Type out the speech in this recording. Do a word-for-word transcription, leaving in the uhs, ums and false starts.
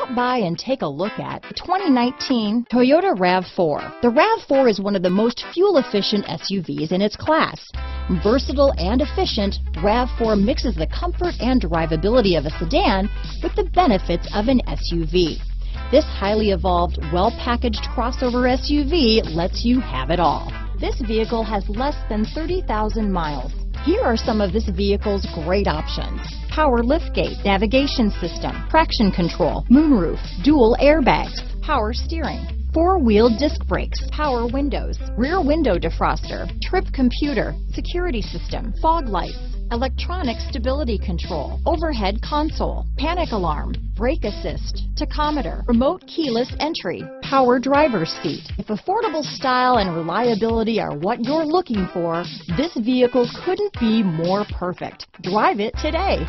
Stop by and take a look at the twenty nineteen Toyota RAV four. The RAV four is one of the most fuel-efficient S U Vs in its class. Versatile and efficient, RAV four mixes the comfort and drivability of a sedan with the benefits of an S U V. This highly evolved, well-packaged crossover S U V lets you have it all. This vehicle has less than thirty thousand miles. Here are some of this vehicle's great options: power liftgate, navigation system, traction control, moonroof, dual airbags, power steering, four-wheel disc brakes, power windows, rear window defroster, trip computer, security system, fog lights, electronic stability control, overhead console, panic alarm, brake assist, tachometer, remote keyless entry, power driver's seat. If affordable style and reliability are what you're looking for, this vehicle couldn't be more perfect. Drive it today.